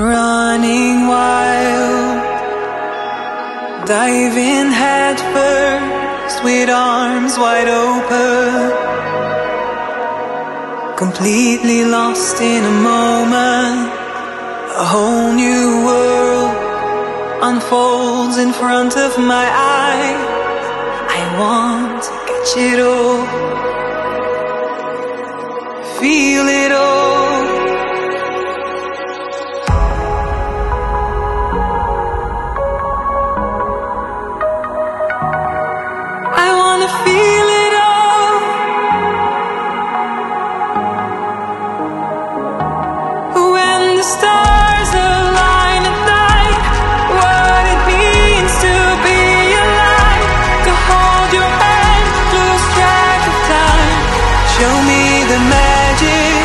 running wild, diving head first with arms wide open, completely lost in a moment. A whole new world unfolds in front of my eyes. I want to catch it all, feel it all. I want to feel it all. When the stars align at night, what it means to be alive, to hold your hand, lose track of time. Show me the magic,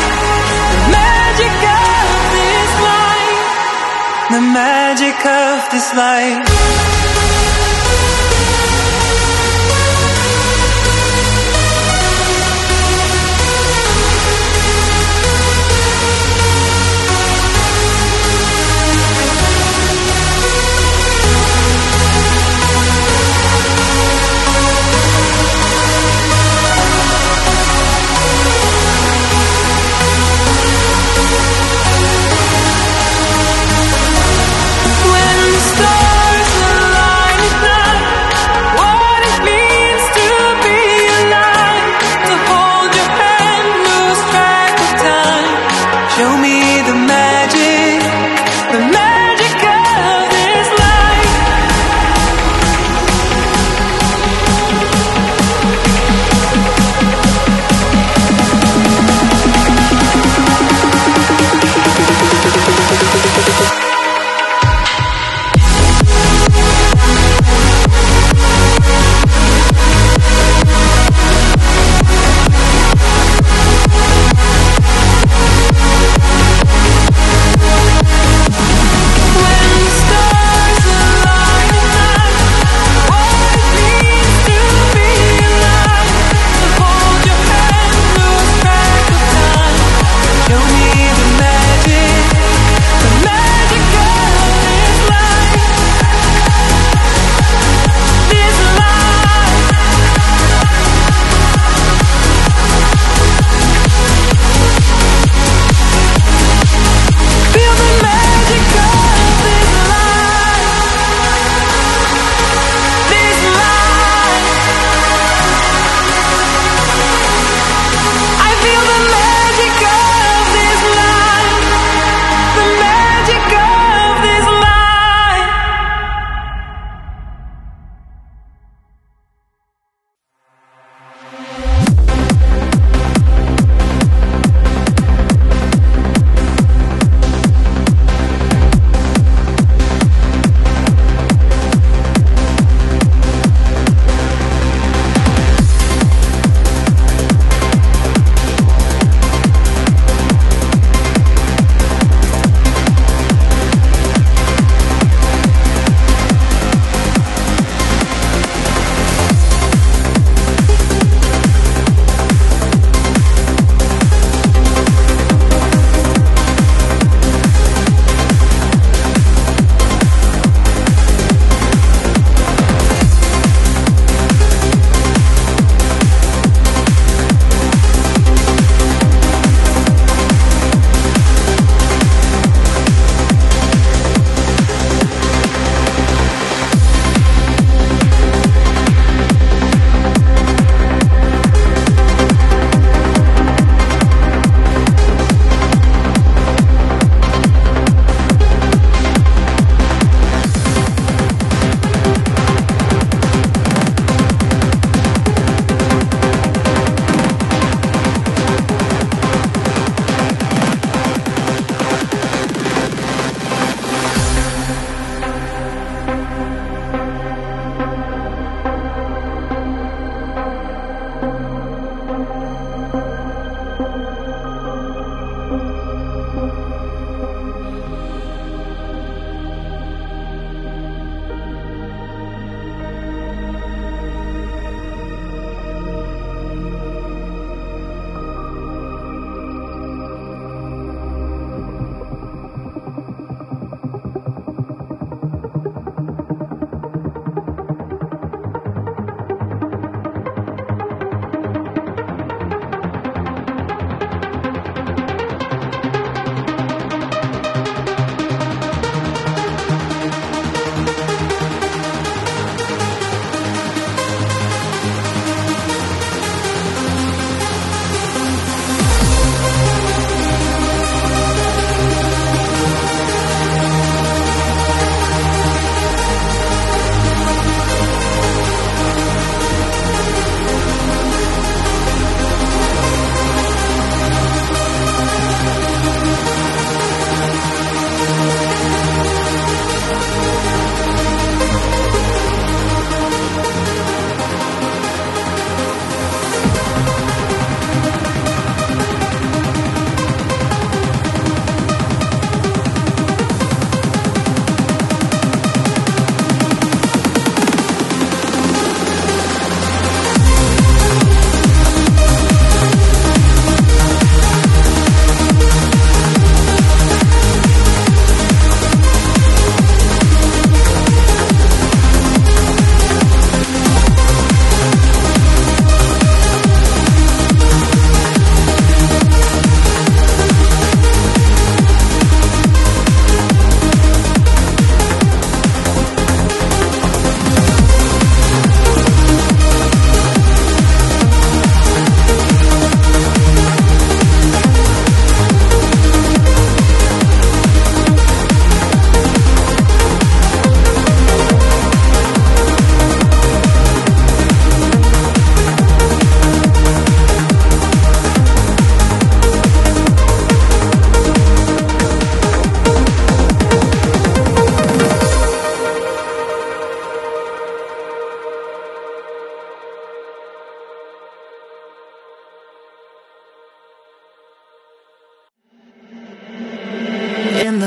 the magic of this life, the magic of this life. Stars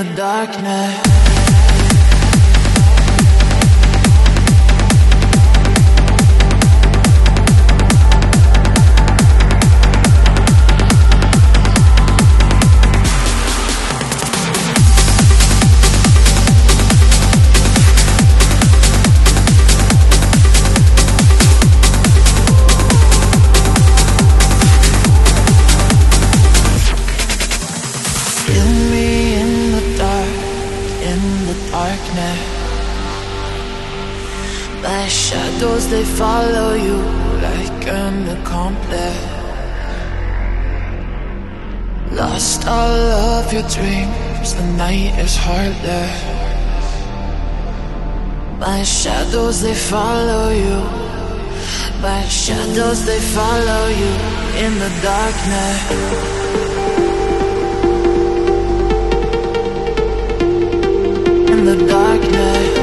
the darkness. My shadows, they follow you like an accomplice. Lost all of your dreams, the night is harder. My shadows, they follow you. My shadows, they follow you in the darkness. In the darkness.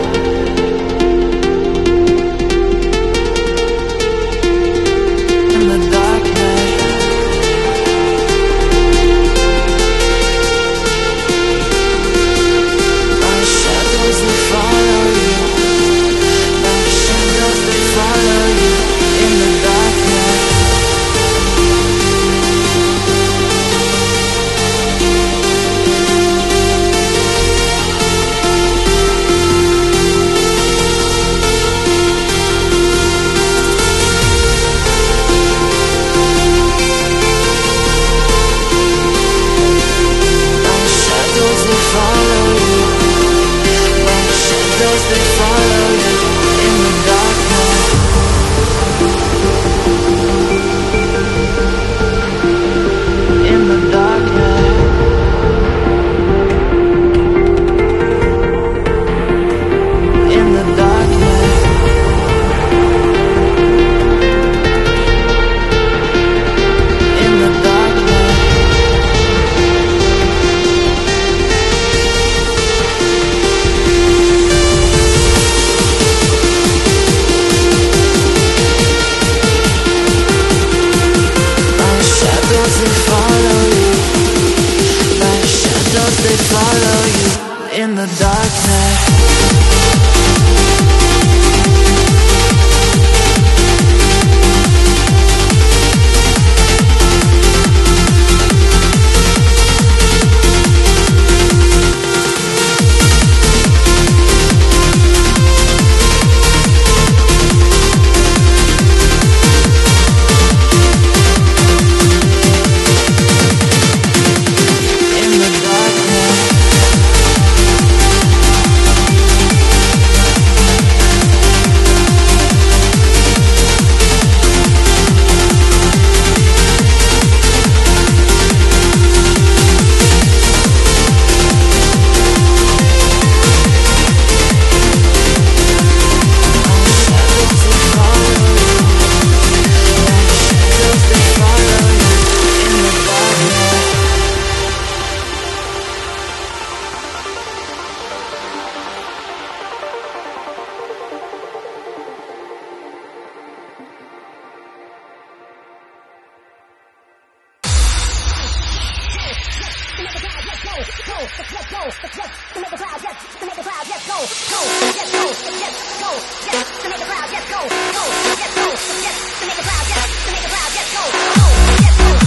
Let's go.